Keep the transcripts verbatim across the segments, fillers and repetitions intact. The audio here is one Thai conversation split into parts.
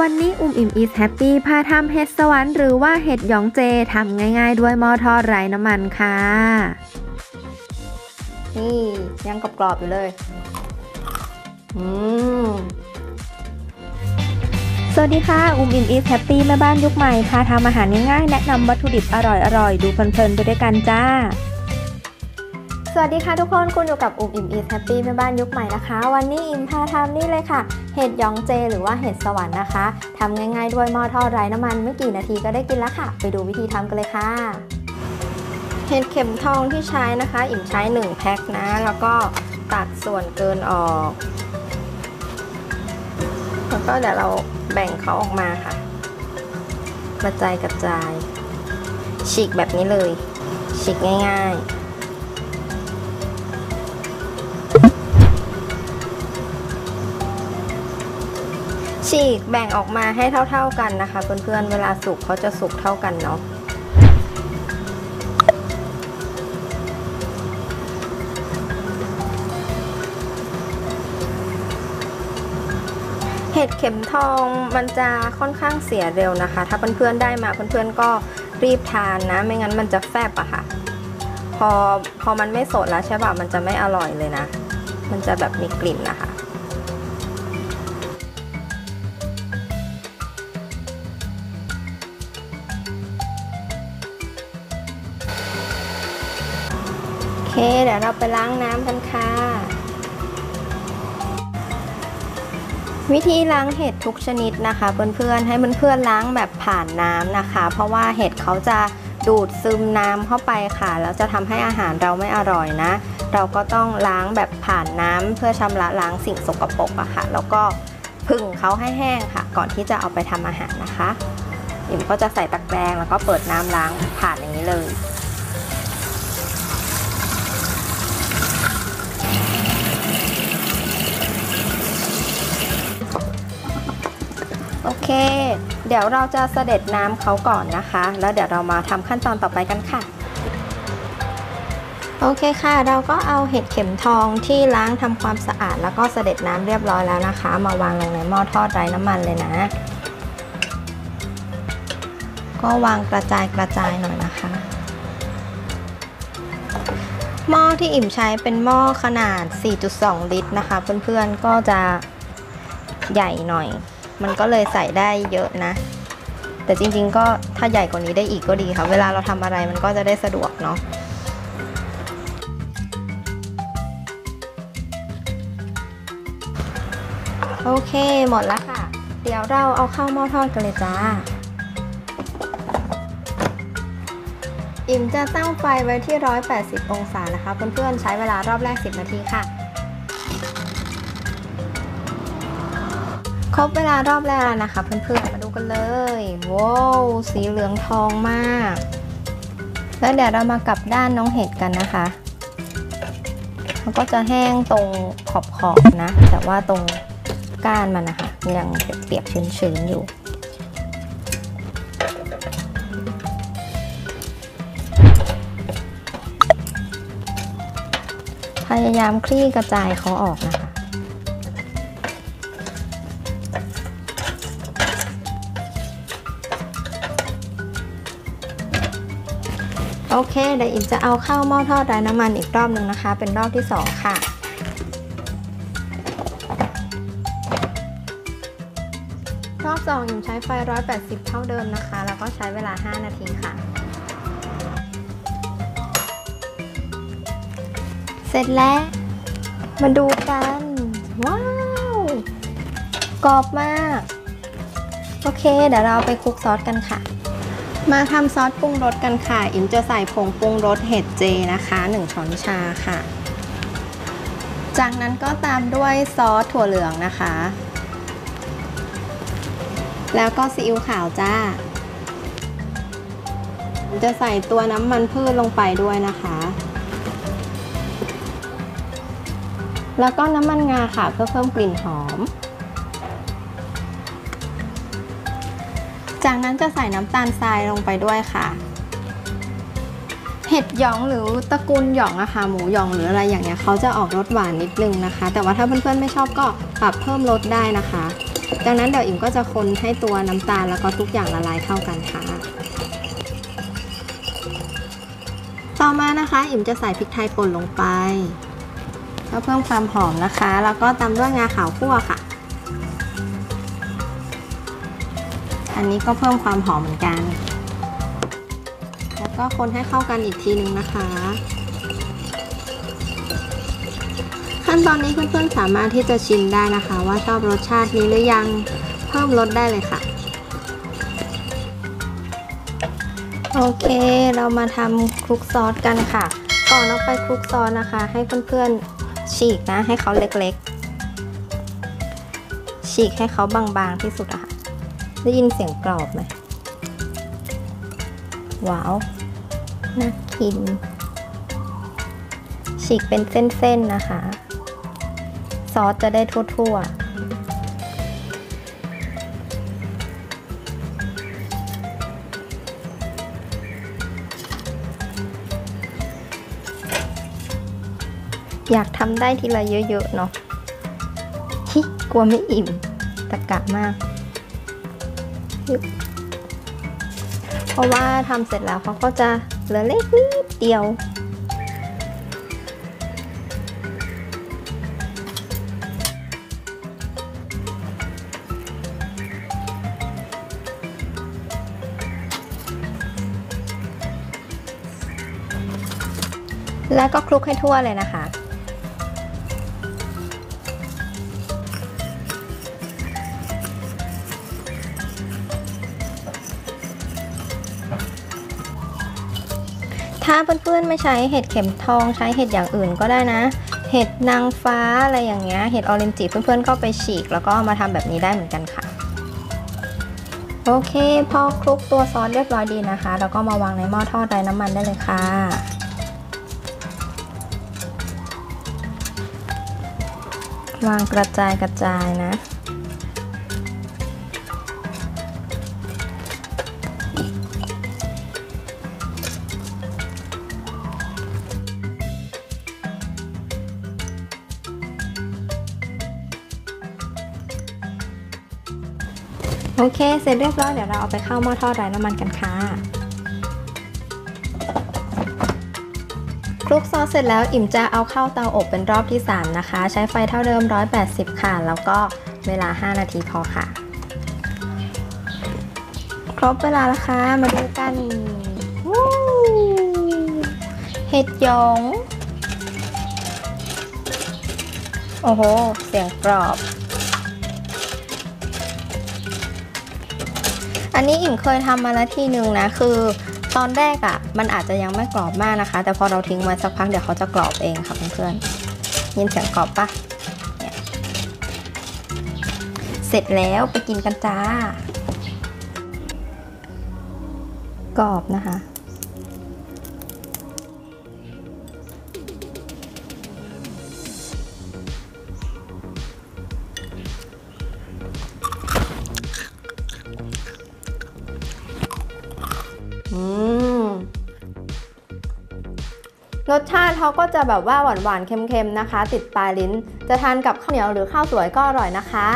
วันนี้อุ่มอิ่มอีสแฮปปี้พาทำเห็ดสวรรค์หรือว่าเห็ดหยองเจทำง่ายๆด้วยหม้อทอดไร้น้ำมันค่ะนี่ยังกรอบๆอยู่เลยอืมสวัสดีค่ะอุ่มอิ่มอีสแฮปปี้แม่บ้านยุคใหม่พาทำอาหารง่ายๆแนะนำวัตถุดิบอร่อยๆดูเพลินๆไปด้วยกันจ้าสวัสดีค่ะทุกคนคุณอยู่กับอุ่มอิ่มอีสแฮปปี้แม่บ้านยุคใหม่นะคะวันนี้อิ่มพาทำนี่เลยค่ะเห็ดหยองเจหรือว่าเห็ดสวรรค์นะคะทำง่ายๆด้วยหม้อทอดไร้น้ำมันไม่กี่นาทีก็ได้กินแล้วค่ะไปดูวิธีทำกันเลยค่ะเห็ดเข็มทองที่ใช้นะคะอิ่มใช้หนึ่งแพ็คนะแล้วก็ตัดส่วนเกินออกแล้วก็เดี๋ยวเราแบ่งเขาออกมาค่ะกระจายกระจายฉีกแบบนี้เลยฉีกง่ายๆฉีกแบ่งออกมาให้เท่าๆกันนะคะเพื่อนๆเวลาสุกเขาจะสุกเท่ากันเนาะเห็ดเข็มทองมันจะค่อนข้างเสียเร็วนะคะถ้าเพื่อนๆได้มาเพื่อนๆก็รีบทานนะไม่งั้นมันจะแฟบอะค่ะพอพอมันไม่สดแล้วใช่ป่ะมันจะไม่อร่อยเลยนะมันจะแบบมีกลิ่นนะคะโอเคเดี๋ยวเราไปล้างน้ำกันค่ะวิธีล้างเห็ดทุกชนิดนะคะเพื่อนๆให้เพื่อนๆล้างแบบผ่านน้ำนะคะเพราะว่าเห็ดเขาจะดูดซึมน้ำเข้าไปค่ะแล้วจะทำให้อาหารเราไม่อร่อยนะเราก็ต้องล้างแบบผ่านน้ำเพื่อชำระล้างสิ่งสกปรกอะค่ะแล้วก็ผึ่งเขาให้แห้งค่ะก่อนที่จะเอาไปทำอาหารนะคะอิ่มก็จะใส่ตะแกรงแล้วก็เปิดน้ำล้างผ่านอย่างนี้เลยโอเคเดี๋ยวเราจะเสด็จน้ำเขาก่อนนะคะแล้วเดี๋ยวเรามาทำขั้นตอนต่อไปกันค่ะโอเคค่ะเราก็เอาเห็ดเข็มทองที่ล้างทำความสะอาดแล้วก็เสด็จน้ำเรียบร้อยแล้วนะคะมาวางลงในหม้อทอดไร้น้ำมันเลยนะก็วางกระจายกระจายหน่อยนะคะหม้อที่อิ่มใช้เป็นหม้อขนาด สี่จุดสอง ลิตรนะคะเพื่อนๆก็จะใหญ่หน่อยมันก็เลยใส่ได้เยอะนะแต่จริงๆก็ถ้าใหญ่กว่านี้ได้อีกก็ดีค่ะเวลาเราทำอะไรมันก็จะได้สะดวกเนาะโอเคหมดแล้วค่ะเดี๋ยวเราเอาเข้าหม้อทอดกันเลยจ้าอิ่มจะตั้งไฟไว้ที่หนึ่งร้อยแปดสิบองศานะคะเพื่อนๆใช้เวลารอบแรกสิบนาทีค่ะครบเวลารอบแรกแล้วนะคะเพื่อนๆมาดูกันเลยว้าวสีเหลืองทองมากแล้วเดี๋ยวเรามากลับด้านน้องเห็ดกันนะคะมันก็จะแห้งตรงขอบๆนะแต่ว่าตรงก้านมันนะคะยังเปียกๆชื้นๆอยู่พยายามคลี่กระจายเขาออกนะคะโอเคเดี๋ยวอิ่มจะเอาเข้าหม้อทอดไร้น้ำมันอีกรอบหนึ่งนะคะเป็นรอบที่สองค่ะรอบสองอิ่มใช้ไฟหนึ่งร้อยแปดสิบเท่าเดิมนะคะแล้วก็ใช้เวลาห้านาทีค่ะเสร็จแล้วมาดูกันว้าวกรอบมากโอเคเดี๋ยวเราไปคลุกซอสกันค่ะมาทำซอสปรุงรสกันค่ะอิ่มจะใส่ผงปรุงรสเห็ดเจนะคะหนึ่งช้อนชาค่ะจากนั้นก็ตามด้วยซอสถั่วเหลืองนะคะแล้วก็ซีอิ๊วขาวจ้าจะใส่ตัวน้ำมันพืชลงไปด้วยนะคะแล้วก็น้ำมันงาค่ะเพื่อเพิ่มกลิ่นหอมจากนั้นจะใส่น้ำตาลทรายลงไปด้วยค่ะเห็ดหยองหรือตระกูลหยองอะค่ะหมูหยองหรืออะไรอย่างเงี้ยเขาจะออกรสหวานนิดนึงนะคะแต่ว่าถ้าเพื่อนๆไม่ชอบก็ปรับเพิ่มรสได้นะคะ ดังนั้นเดี๋ยวอิ่มก็จะคนให้ตัวน้ำตาลแล้วก็ทุกอย่างละลายเข้ากันค่ะต่อมานะคะอิ่มจะใส่พริกไทยป่นลงไปเพื่อเพิ่มความหอมนะคะแล้วก็ตามด้วยงาขาวคั่วค่ะอันนี้ก็เพิ่มความหอมเหมือนกันแล้วก็คนให้เข้ากันอีกทีนึงนะคะขั้นตอนนี้เพื่อนๆสามารถที่จะชิมได้นะคะว่าชอบรสชาตินี้หรือยังเพิ่มรสได้เลยค่ะโอเคเรามาทำคลุกซอสกันค่ะก่อนเอาไปคลุกซอสนะคะให้เพื่อนๆฉีกนะให้เขาเล็กๆฉีกให้เขาบางๆที่สุดอะค่ะได้ยินเสียงกรอบไหมว้าวน่ากินฉีกเป็นเส้นๆนะคะซอสจะได้ทั่วๆอยากทำได้ทีละเยอะๆเนาะฮิกลัวไม่อิ่มตะกะมากเพราะว่าทำเสร็จแล้วเขาก็จะเหลือเล็กนิดเดียวแล้วก็คลุกให้ทั่วเลยนะคะถ้าเพื่อนๆไม่ใช้เห็ดเข็มทองใช้เห็ดอย่างอื่นก็ได้นะเห็ดนางฟ้าอะไรอย่างเงี้ยเห็ดออเรนจิเพื่อนๆก็ไปฉีกแล้วก็มาทำแบบนี้ได้เหมือนกันค่ะโอเคพอคลุกตัวซอสเรียบร้อยดีนะคะแล้วก็มาวางในหม้อทอดไร้น้ำมันได้เลยค่ะวางกระจายกระจายนะโอเคเสร็จเรียบร้อยเดี๋ยวเราเอาไปเข้าหม้อทอดไร้น้ำมันกันค่ะคลุกซอสเสร็จแล้วอิ่มจะเอาเข้าเตาอบเป็นรอบที่สามนะคะใช้ไฟเท่าเดิมหนึ่งร้อยแปดสิบค่ะแล้วก็เวลาห้านาทีพอค่ะครบเวลาแล้วค่ะมาดูกันเห็ดหยงโอ้โหเสียงกรอบอันนี้อิ่มเคยทำมาแล้วที่หนึ่งนะคือตอนแรกอ่ะมันอาจจะยังไม่กรอบมากนะคะแต่พอเราทิ้งไว้สักพักเดี๋ยวเขาจะกรอบเองค่ะเพื่อนๆยินเสียงกรอบปะเสร็จแล้วไปกินกันจ้ากรอบนะคะรสชาติเขาก็จะแบบว่าหวานๆเค็มๆนะคะติดปลายลิ้นจะทานกับข้าวเหนียวหรือข้าวสวยก็อร่อยนะคะ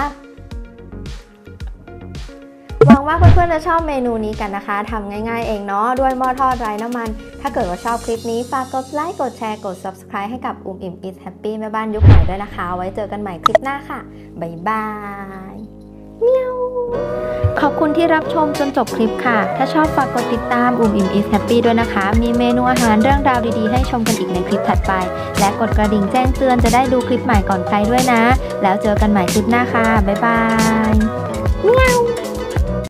หวังว่าเพื่อนๆจะชอบเมนูนี้กันนะคะทำง่ายๆเองเนาะด้วยหม้อทอดไร้น้ำมันถ้าเกิดว่าชอบคลิปนี้ฝากกดไลค์กดแชร์กด ซับสไครบ์ ให้กับอุ่มอิ่ม อิท แฮปปี้ แม่บ้านยุคใหม่ด้วยนะคะไว้เจอกันใหม่คลิปหน้าค่ะบ๊ายบายเมียวขอบคุณที่รับชมจนจบคลิปค่ะถ้าชอบฝากกดติดตามอุ่มอิ่ม อิท แฮปปี้ ด้วยนะคะมีเมนูอาหารเรื่องราวดีๆให้ชมกันอีกในคลิปถัดไปและกดกระดิ่งแจ้งเตือนจะได้ดูคลิปใหม่ก่อนใครด้วยนะแล้วเจอกันใหม่คลิปหน้าค่ะบ๊ายบาย